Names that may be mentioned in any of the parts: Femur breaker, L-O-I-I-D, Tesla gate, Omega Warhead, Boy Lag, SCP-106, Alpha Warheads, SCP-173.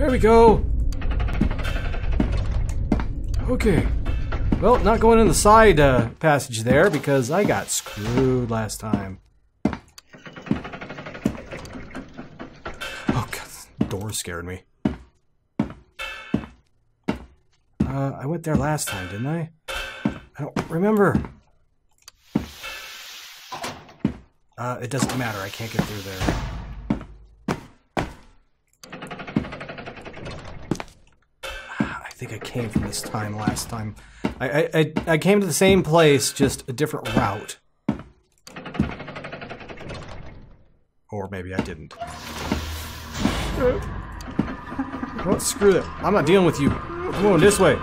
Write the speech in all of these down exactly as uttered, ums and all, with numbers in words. There we go. Okay. Well, not going in the side uh, passage there because I got screwed last time. Oh god, the door scared me. Uh, I went there last time, didn't I? I don't remember. Uh, it doesn't matter. I can't get through there. I think I came from this time last time. I, I, I, I came to the same place, just a different route. Or maybe I didn't. Oh, screw that. I'm not dealing with you. I'm going this way.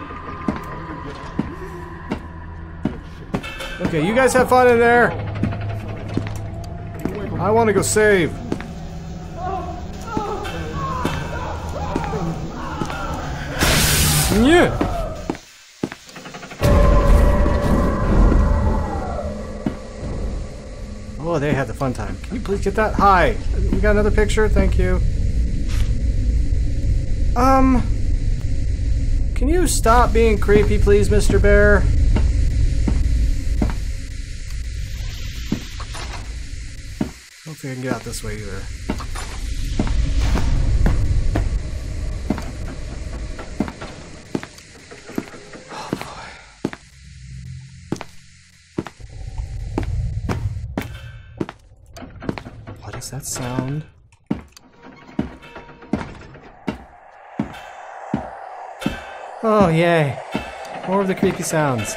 Okay, you guys have fun in there. I want to go save. Yeah. Oh, they had the fun time. Can you please get that? Hi. We got another picture. Thank you. Um. Can you stop being creepy, please, Mister Bear? I don't think I can get out this way either. Oh boy. What is that sound? Oh, yay. More of the creepy sounds.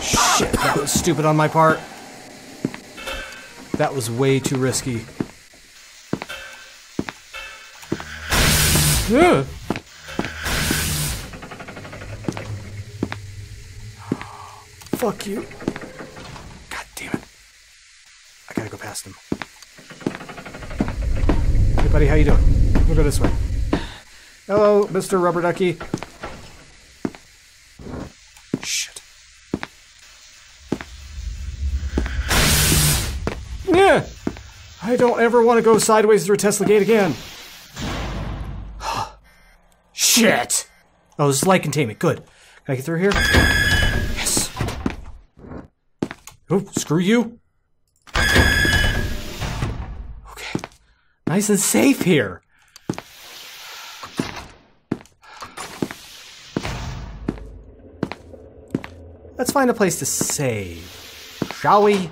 Shit, that was stupid on my part. That was way too risky. Ugh. Fuck you. God damn it. I gotta go past him. Buddy, how you doing? We'll go this way. Hello, Mister Rubber Ducky. Shit. Yeah. I don't ever want to go sideways through a Tesla gate again. Shit. Oh, this is light containment. Good. Can I get through here? Yes. Oh, screw you. Nice and safe here. Let's find a place to save, shall we?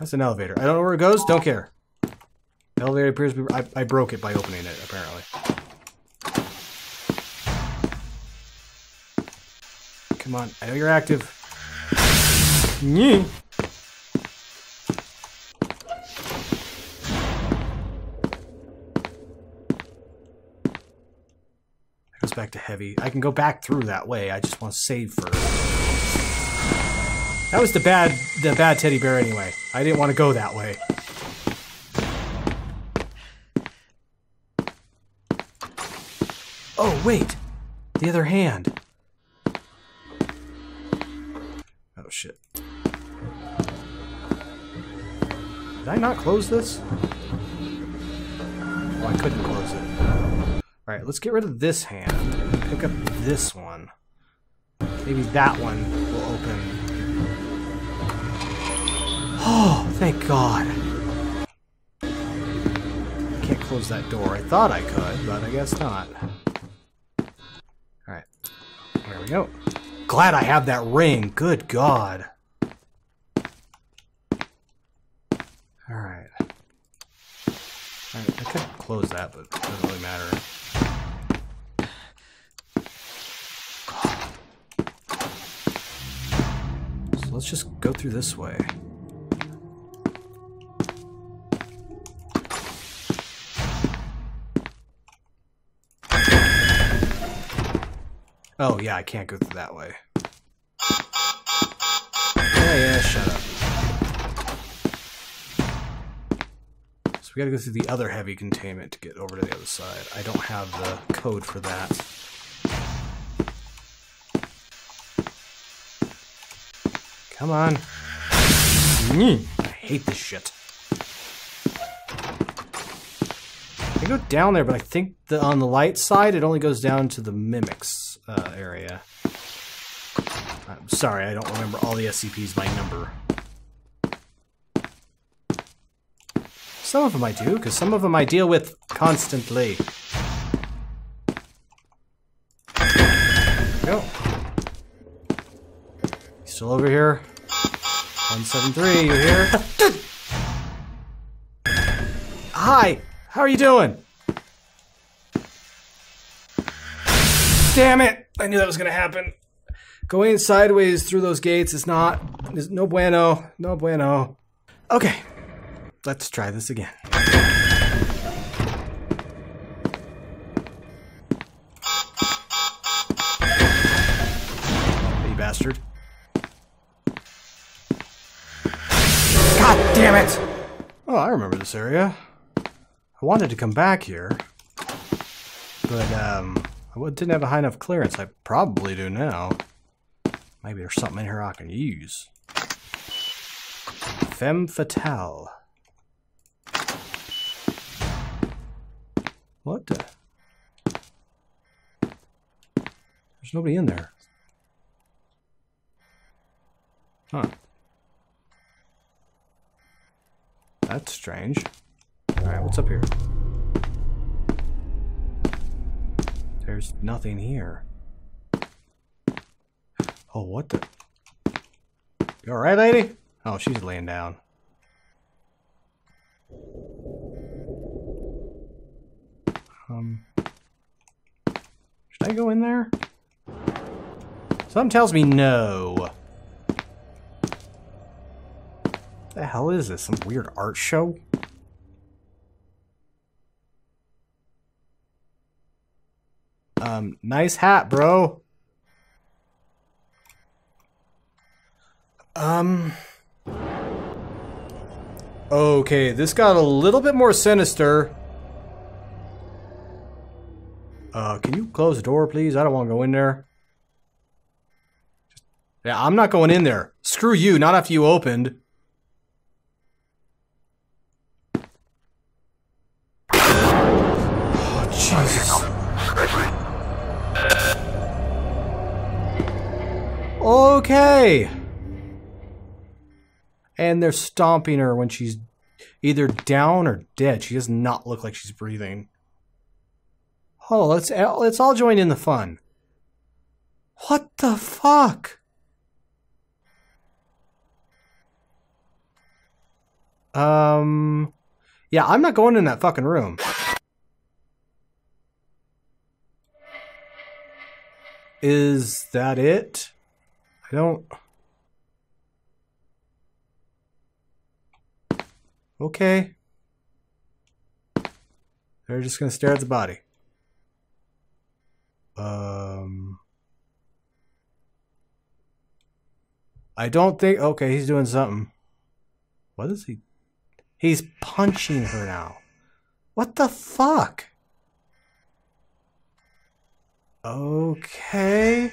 That's an elevator. I don't know where it goes. Don't care. The elevator appears to be... I, I broke it by opening it, apparently. Come on. I know you're active. Yeah. It goes back to heavy. I can go back through that way. I just want to save first. That was the bad, the bad teddy bear anyway. I didn't want to go that way. Oh wait, the other hand. Oh shit. Did I not close this? Oh, I couldn't close it. Alright, let's get rid of this hand. Pick up this one. Maybe that one will open. Oh, thank God. I can't close that door. I thought I could, but I guess not. Alright. There we go. Glad I have that ring. Good God. Alright. Alright, I could close that, but it doesn't really matter. So let's just go through this way. Oh, yeah, I can't go through that way. Yeah, yeah, shut up. We gotta go through the other heavy containment to get over to the other side. I don't have the code for that. Come on. Mm, I hate this shit. I go down there, but I think the, on the light side, it only goes down to the mimics uh, area. I'm sorry, I don't remember all the S C Ps by number. Some of them I do, because some of them I deal with constantly. Go. He's still over here. one seven three, you here? Hi, how are you doing? Damn it! I knew that was gonna happen. Going sideways through those gates is not, is no bueno, no bueno. Okay. Let's try this again. You bastard. God damn it! Oh, I remember this area. I wanted to come back here, but um, I didn't have a high enough clearance. I probably do now. Maybe there's something in here I can use. Femme fatale. What the? There's nobody in there. Huh. That's strange. Alright, what's up here? There's nothing here. Oh, what the? You alright, lady? Oh, she's laying down. Um, should I go in there? Something tells me no. What the hell is this? Some weird art show? Um, nice hat, bro. Um. Okay, this got a little bit more sinister. Uh, can you close the door, please? I don't want to go in there. Just, yeah, I'm not going in there. Screw you, not after you opened. Oh, Jesus. Okay. And they're stomping her when she's either down or dead. She does not look like she's breathing. Oh, let's, let's all join in the fun. What the fuck? Um, yeah, I'm not going in that fucking room. Is that it? I don't... Okay. They're just gonna stare at the body. Um, I don't think, okay, he's doing something. What is he? He's punching her now. What the fuck? Okay.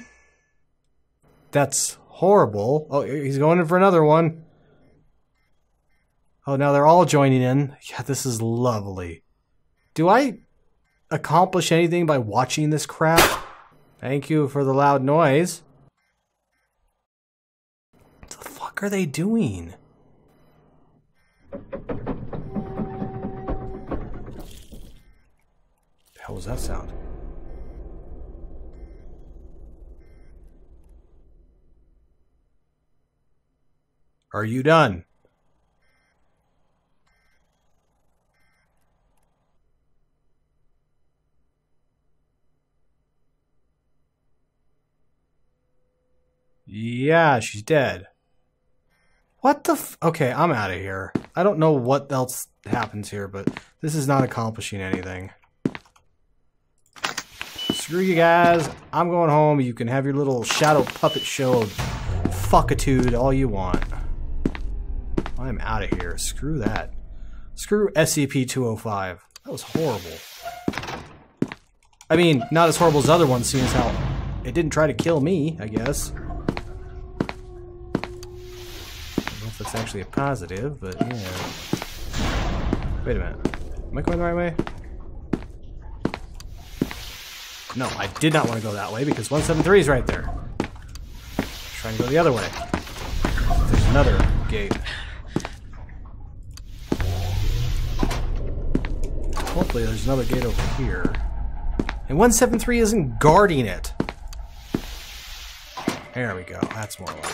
That's horrible. Oh, he's going in for another one. Oh, now they're all joining in. Yeah, this is lovely. Do I accomplish anything by watching this crap? Thank you for the loud noise. What the fuck are they doing? The hell was that sound? Are you done? Yeah, she's dead. What the f- Okay, I'm out of here. I don't know what else happens here, but this is not accomplishing anything. Screw you guys. I'm going home. You can have your little shadow puppet show of fuckitude all you want. I'm out of here. Screw that. Screw S C P two oh five. That was horrible. I mean, not as horrible as other ones, seeing as how it didn't try to kill me, I guess. that's actually a positive, but yeah. Wait a minute. Am I going the right way? No, I did not want to go that way because one seventy-three is right there. I'm trying to go the other way. There's another gate. Hopefully there's another gate over here. And one seventy-three isn't guarding it. There we go. That's more like it.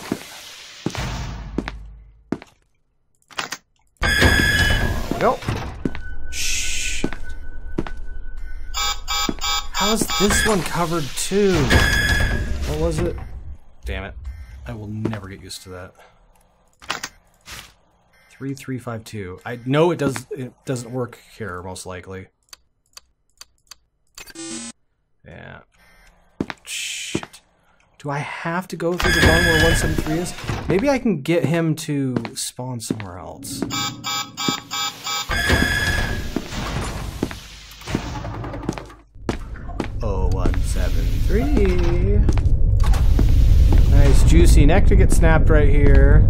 Nope. Shh. How is this one covered too? What was it? Damn it. I will never get used to that. three three five two. I know it does it doesn't work here most likely. Yeah. Shit. Do I have to go through the one where one seventy-three is? Maybe I can get him to spawn somewhere else. Oh, one seventy-three. Nice juicy neck to get snapped right here.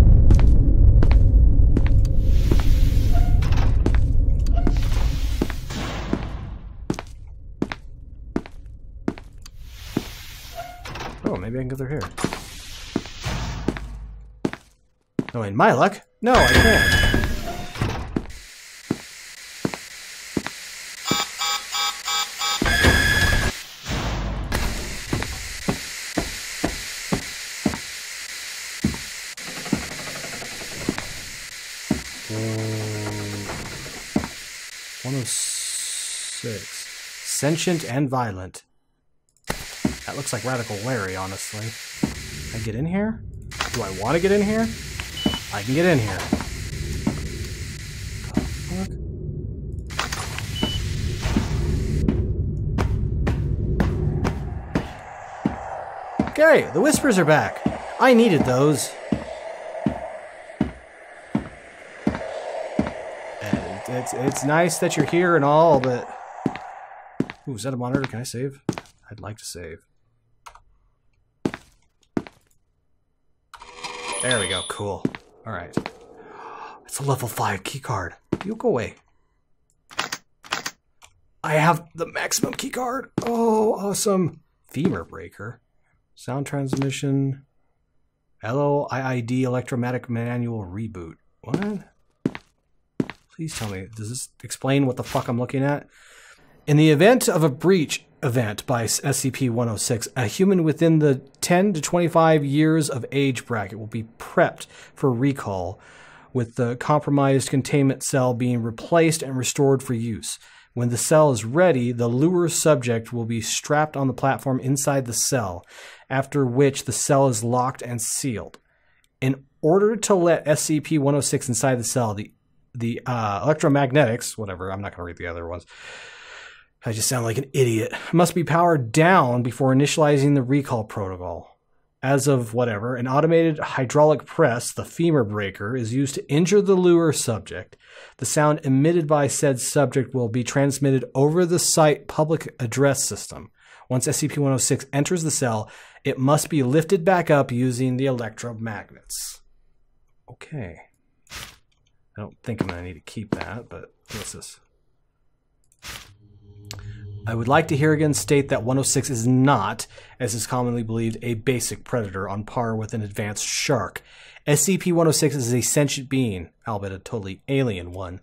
Maybe I can go through here. Oh, in my luck? No, I can't. one oh six. Sentient and violent. That looks like Radical Larry, honestly. Can I get in here? Do I want to get in here? I can get in here. What the fuck? Okay, the whispers are back. I needed those. And it's, it's nice that you're here and all, but... Ooh, is that a monitor? Can I save? I'd like to save. There we go, cool. All right. It's a level five keycard. You go away. I have the maximum keycard. Oh, awesome. Femur breaker. Sound transmission. L O I I D electromagnetic manual reboot. What? Please tell me, does this explain what the fuck I'm looking at? In the event of a breach event by S C P one oh six, a human within the ten to twenty-five years of age bracket will be prepped for recall, with the compromised containment cell being replaced and restored for use. When the cell is ready, the lure subject will be strapped on the platform inside the cell, after which the cell is locked and sealed. In order to let S C P one oh six inside the cell, the, the uh, electromagnetics, whatever, I'm not going to read the other ones, I just sound like an idiot. Must be powered down before initializing the recall protocol. As of whatever, an automated hydraulic press, the femur breaker, is used to injure the lure subject. The sound emitted by said subject will be transmitted over the site public address system. Once S C P one oh six enters the cell, it must be lifted back up using the electromagnets. Okay. I don't think I'm going to need to keep that, but what's this? I would like to hear again state that one oh six is not, as is commonly believed, a basic predator on par with an advanced shark. S C P one oh six is a sentient being, albeit a totally alien one.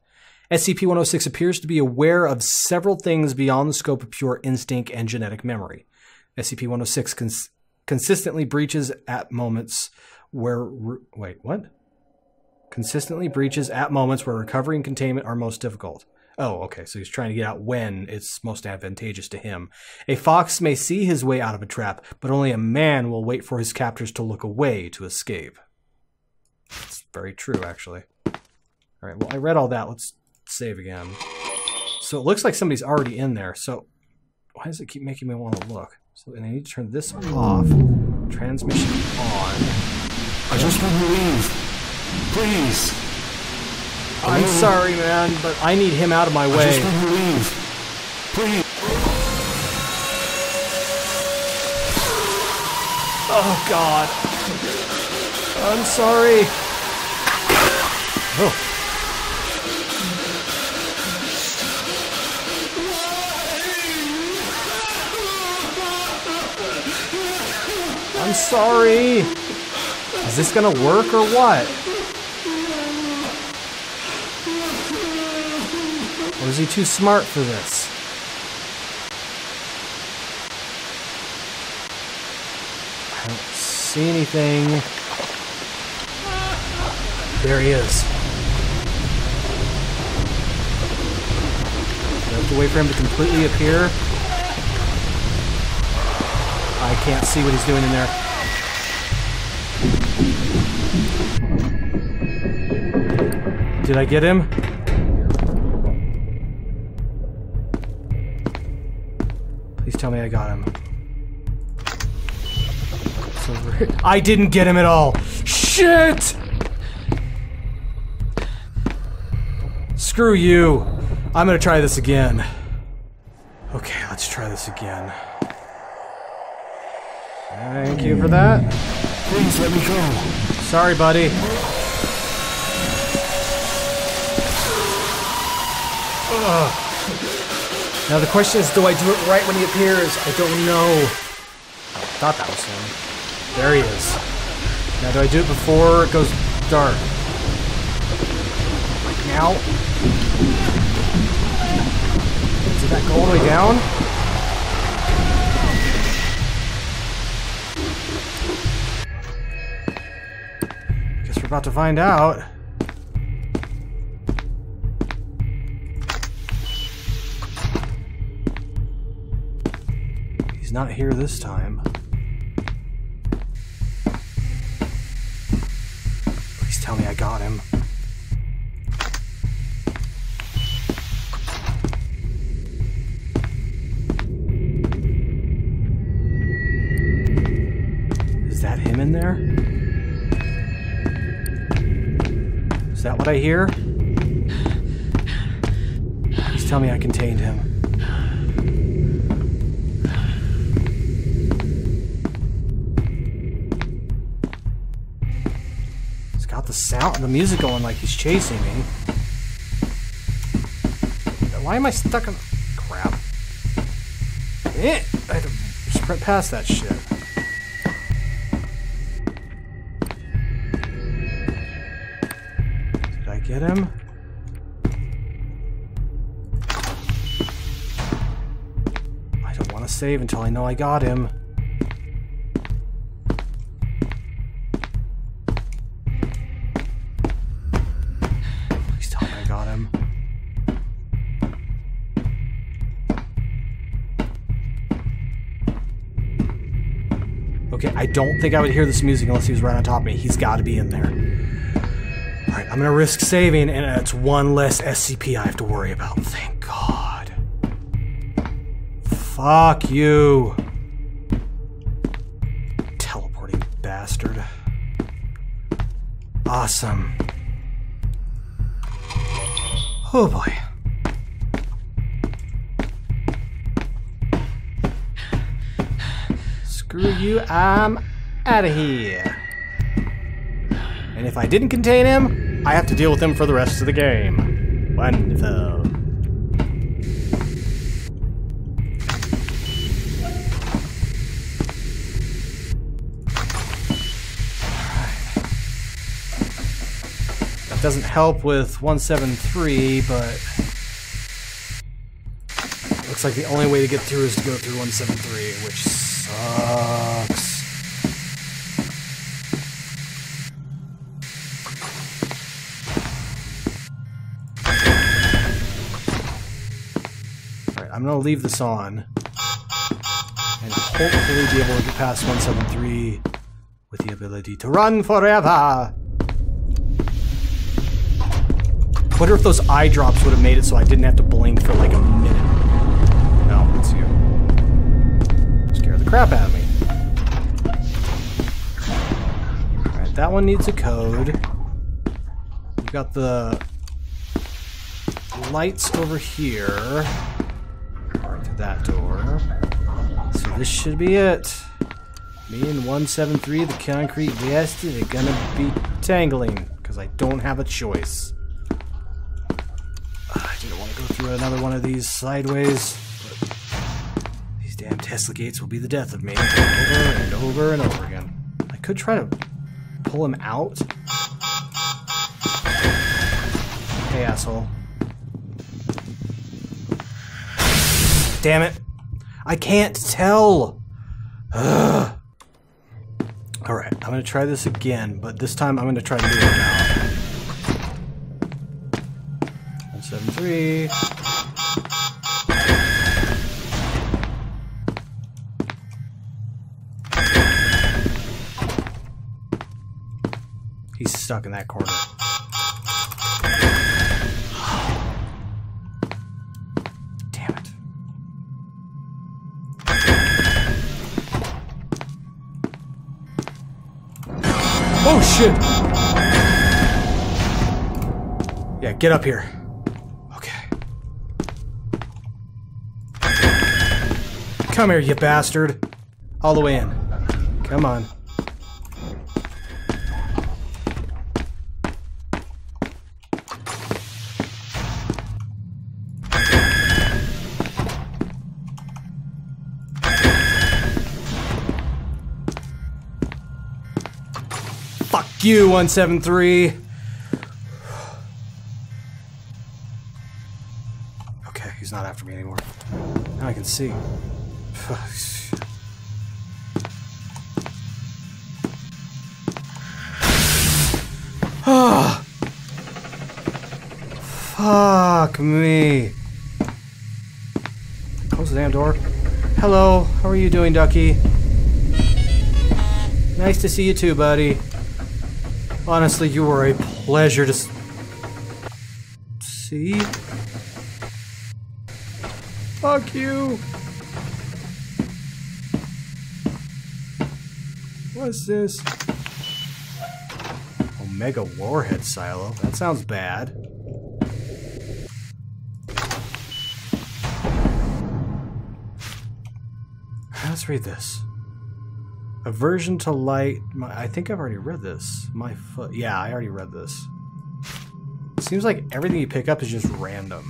S C P one oh six appears to be aware of several things beyond the scope of pure instinct and genetic memory. S C P one oh six cons consistently breaches at moments where... Wait, what? Consistently breaches at moments where recovery and containment are most difficult. Oh, okay, so he's trying to get out when it's most advantageous to him. A fox may see his way out of a trap, but only a man will wait for his captors to look away to escape. That's very true, actually. All right, well, I read all that. Let's save again. So it looks like somebody's already in there, so why does it keep making me want to look? So, and I need to turn this off. Transmission on. I just want to leave. Please. I'm sorry, man, but I need him out of my way. I just want to leave. Please. Oh, God. I'm sorry. Oh. I'm sorry! Is this gonna work or what? Or is he too smart for this? I don't see anything. There he is. Do I have to wait for him to completely appear? I can't see what he's doing in there. Did I get him? Please tell me I got him. It's over here. I didn't get him at all. Shit! Screw you. I'm gonna try this again. Okay, let's try this again. Thank you for that. Please let me go. Sorry, buddy. Ugh. Now the question is, do I do it right when he appears? I don't know. I thought that was him. There he is. Now do I do it before it goes dark? Like now? Did that go all the way down? About to find out. He's not here this time. Please tell me I got him. Is that him in there? Is that what I hear? Please tell me I contained him. He's got the sound, the music going like he's chasing me. Why am I stuck in crap? Eh, I had to sprint past that shit. Get him? I don't want to save until I know I got him. Please tell me I got him. Okay, I don't think I would hear this music unless he was right on top of me. He's got to be in there. Alright, I'm gonna risk saving, and it's one less S C P I have to worry about. Thank God. Fuck you. Teleporting bastard. Awesome. Oh boy. Screw you, I'm out of here. And if I didn't contain him, I have to deal with him for the rest of the game. Wonderful. Alright. That doesn't help with one seven three, but it looks like the only way to get through is to go through one seven three, which sucks. I'm gonna leave this on and hopefully be able to get past one seven three with the ability to run forever. I wonder if those eye drops would have made it so I didn't have to blink for like a minute. No, it's you. Scare the crap out of me. Alright, that one needs a code. We've got the lights over here. That door. So this should be it. Me and one seven three, the concrete bastard, are gonna be tangling. because I don't have a choice. I didn't want to go through another one of these sideways, but these damn Tesla gates will be the death of me over and over and over again. I could try to pull him out. Hey, asshole. Damn it. I can't tell. Ugh. All right, I'm gonna try this again, but this time I'm gonna try to do it now. one seven three. He's stuck in that corner. Damn it. Oh shit! Yeah, get up here. Come here, you bastard. All the way in. Come on. Fuck you, one seven three. Okay, he's not after me anymore. Now I can see. Oh, fuck me. Close the damn door. Hello, how are you doing, Ducky? Nice to see you too, buddy. Honestly, you were a pleasure to see. Fuck you. What's this? Omega Warhead silo? That sounds bad. Let's read this. Aversion to light. My, I think I've already read this. My foot. Yeah, I already read this. It seems like everything you pick up is just random.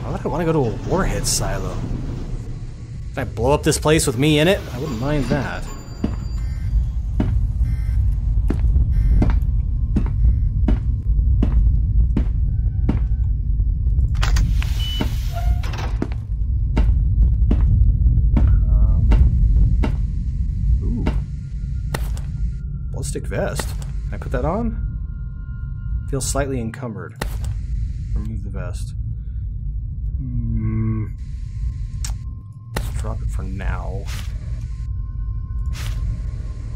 Why would I want to go to a warhead silo? Can I blow up this place with me in it? I wouldn't mind that. Um, ooh. Ballistic vest. Can I put that on? Feels slightly encumbered. Remove the vest. Hmm. Drop it for now.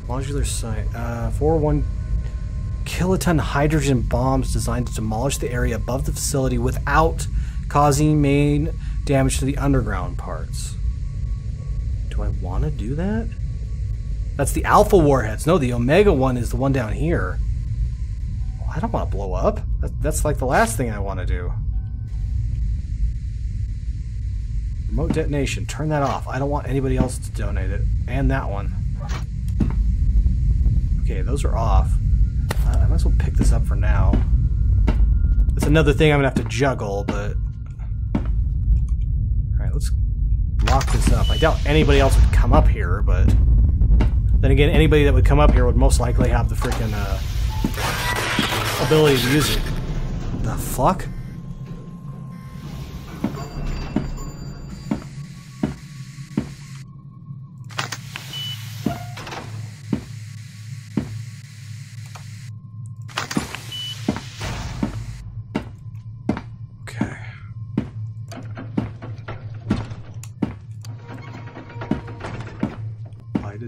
Modular site. Uh, four one kiloton hydrogen bombs designed to demolish the area above the facility without causing main damage to the underground parts. Do I want to do that? That's the Alpha Warheads. No, the Omega one is the one down here. Well, I don't want to blow up. That, that's like the last thing I want to do. Remote detonation. Turn that off. I don't want anybody else to donate it. And that one. Okay, those are off. Uh, I might as well pick this up for now. That's another thing I'm going to have to juggle, but... Alright, let's lock this up. I doubt anybody else would come up here, but... Then again, anybody that would come up here would most likely have the freaking uh, ability to use it. The fuck?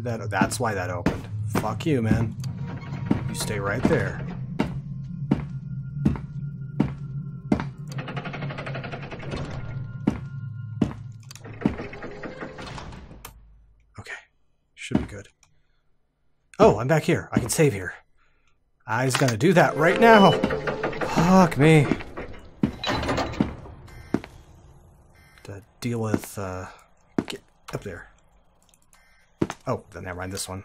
That, that's why that opened. Fuck you, man. You stay right there. Okay. Should be good. Oh, I'm back here. I can save here. I was gonna do that right now. Fuck me. To deal with, uh... Get up there. Oh, then never mind this one.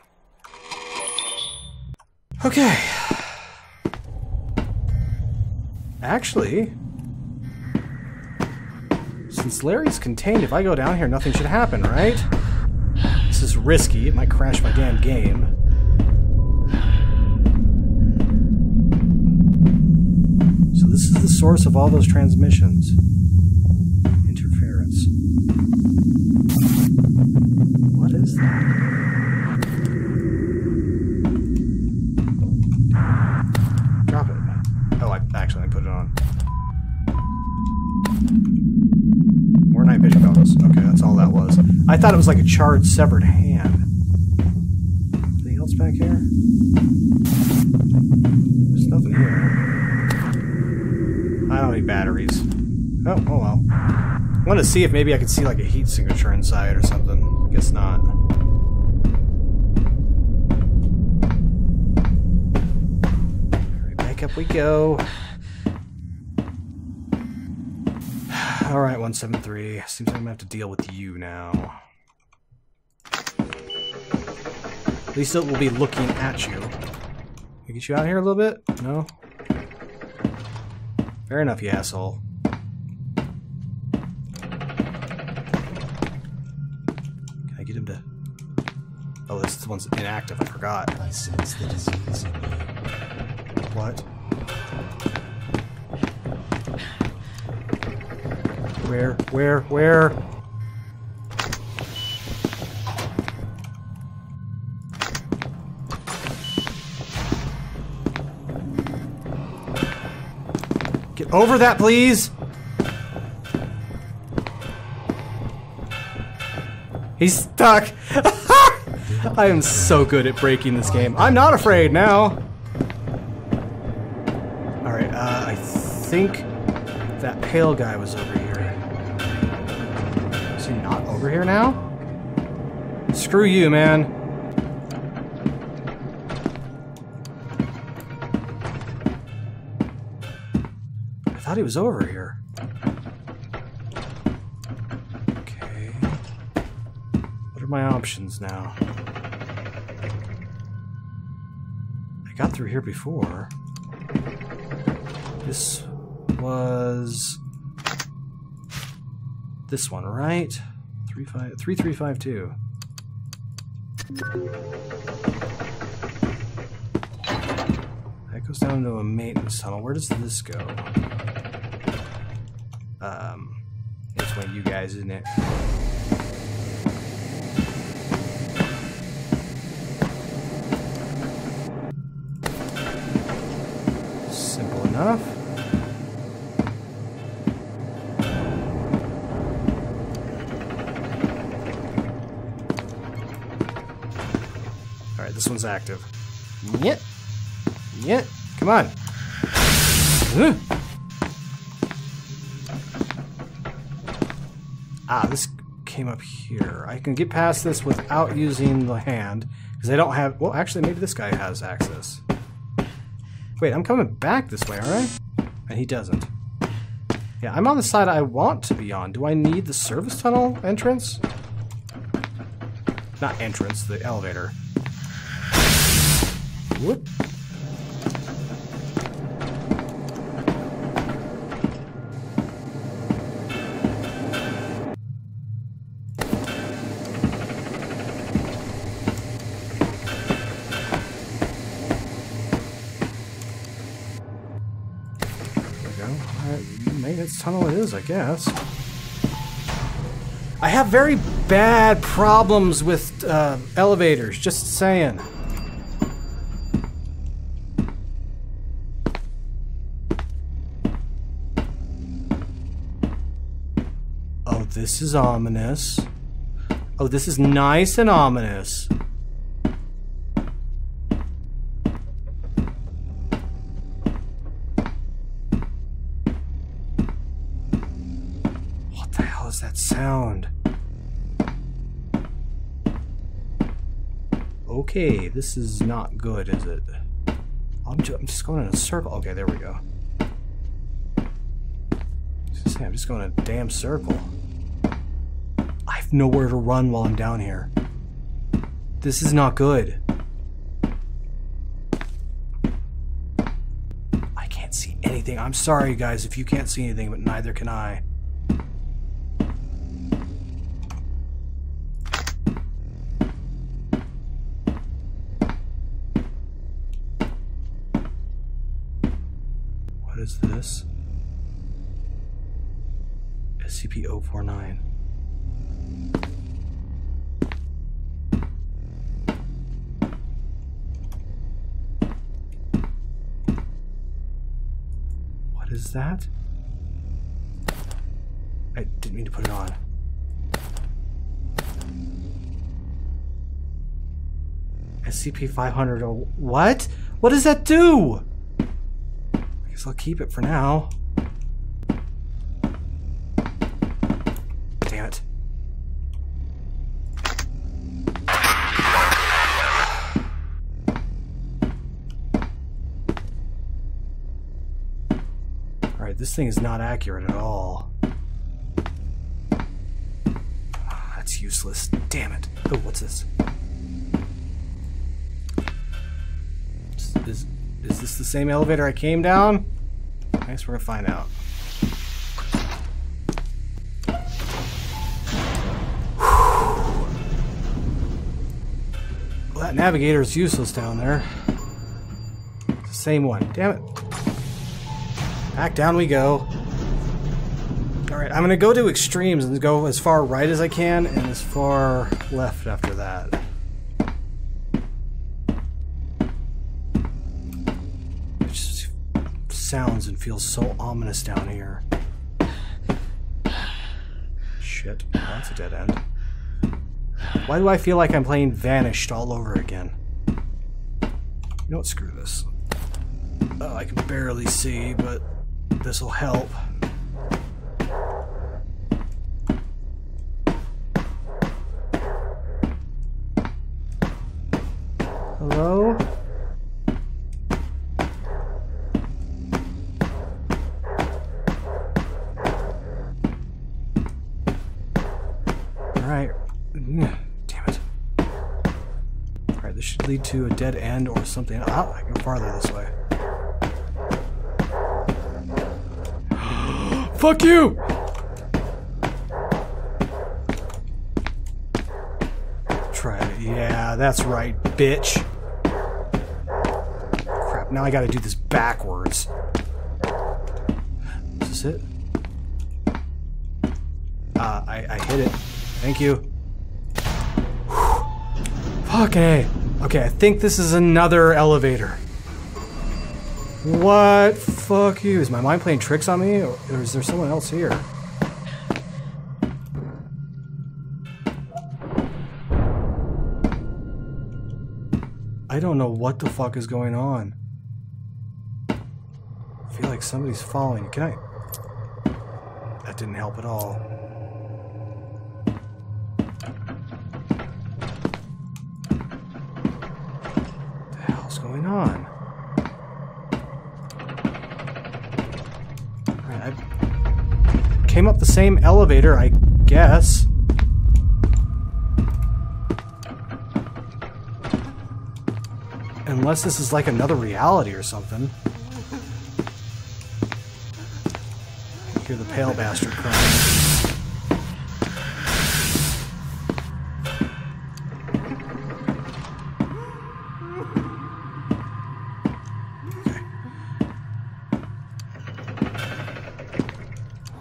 Okay. Actually, since Larry's contained, if I go down here, nothing should happen, right? This is risky. It might crash my damn game. So this is the source of all those transmissions. Interference. What is that? Actually, I put it on. More night vision goggles. Okay, that's all that was. I thought it was like a charred, severed hand. Anything else back here? There's nothing here. I don't need batteries. Oh, oh well. I want to see if maybe I could see like a heat signature inside or something. Guess not. Right, back up we go. Alright, one seven three. Seems like I'm gonna have to deal with you now. At least it will be looking at you. Can I get you out here a little bit? No? Fair enough, you asshole. Can I get him to... Oh, this one's inactive. I forgot. I sense the disease in you. What? Where, where, where? Get over that, please! He's stuck! I am so good at breaking this game. I'm not afraid now! Alright, uh, I think that pale guy was over here. Is he not over here now? Screw you, man. I thought he was over here. Okay. What are my options now? I got through here before. This was... this one, right? three three five two. That goes down to a maintenance tunnel. Where does this go? Um, it's one of you guys, isn't it? Simple enough. This one's active. Yep. Yep. Come on. Ugh. Ah, this came up here. I can get past this without using the hand, because I don't have... Well, actually, maybe this guy has access. Wait, I'm coming back this way, alright? And he doesn't. Yeah, I'm on the side I want to be on. Do I need the service tunnel entrance? Not entrance, the elevator. Whoop. There we go. Alright, maintenance tunnel it is, I guess. I have very bad problems with uh, elevators, just saying. This is ominous. Oh, this is nice and ominous. What the hell is that sound? Okay, this is not good, is it? I'm just, I'm just going in a circle. Okay, there we go. I'm just going in a damn circle. I have nowhere to run while I'm down here. This is not good. I can't can't see anything. I'm sorry, guys, if you can't see anything, but neither can I. What is this? S C P zero four nine. What is that? I didn't mean to put it on. S C P five hundred or what? What does that do? I guess I'll keep it for now. Damn it. Alright, this thing is not accurate at all. Ah, that's useless. Damn it. Oh, what's this? Is, is this the same elevator I came down? I guess we're gonna find out. That navigator is useless down there. It's the same one. Damn it. Back down we go. Alright, I'm gonna go to extremes and go as far right as I can and as far left after that. It just sounds and feels so ominous down here. Shit, that's a dead end. Why do I feel like I'm playing Vanished all over again? You know what? Screw this. Oh, I can barely see, but this'll help. Hello? Alright. Should lead to a dead end or something. Oh, I can go farther this way. Fuck you! Try it. Yeah, that's right, bitch. Crap, now I gotta do this backwards. Is this it? Uh, I, I hit it. Thank you. Okay. Okay, I think this is another elevator. What? Fuck you. Is my mind playing tricks on me, or is there someone else here? I don't know what the fuck is going on. I feel like somebody's following. Can I? That didn't help at all. On. Alright, I came up the same elevator, I guess. Unless this is like another reality or something. I hear the pale bastard crying.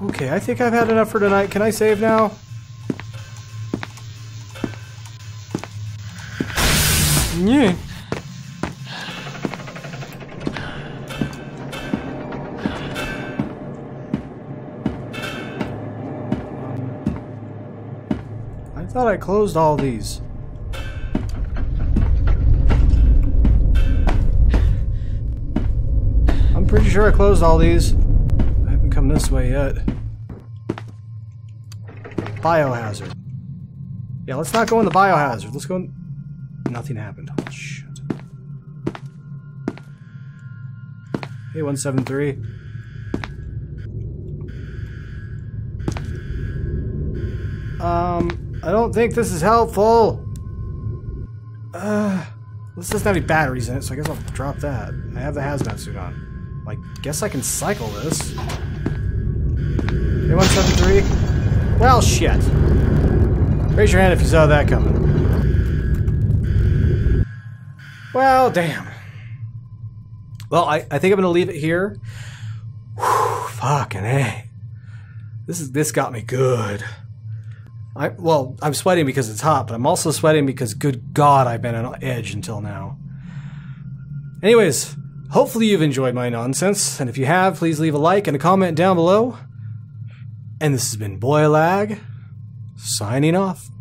Okay, I think I've had enough for tonight. Can I save now? Yeah. I thought I closed all these. I'm pretty sure I closed all these. I haven't come this way yet. Biohazard. Yeah, let's not go in the biohazard. Let's go in... Nothing happened. Oh, shit. Hey, one seven three. Um, I don't think this is helpful. Uh, this doesn't have any batteries in it, so I guess I'll drop that. I have the hazmat suit on. I guess I can cycle this. K one seven three? Well, shit. Raise your hand if you saw that coming. Well, damn. Well, I, I think I'm going to leave it here. Whew, fucking A. This is this got me good. I well, I'm sweating because it's hot, but I'm also sweating because, good God, I've been on edge until now. Anyways, hopefully you've enjoyed my nonsense, and if you have, please leave a like and a comment down below. And this has been Boy Lag, signing off.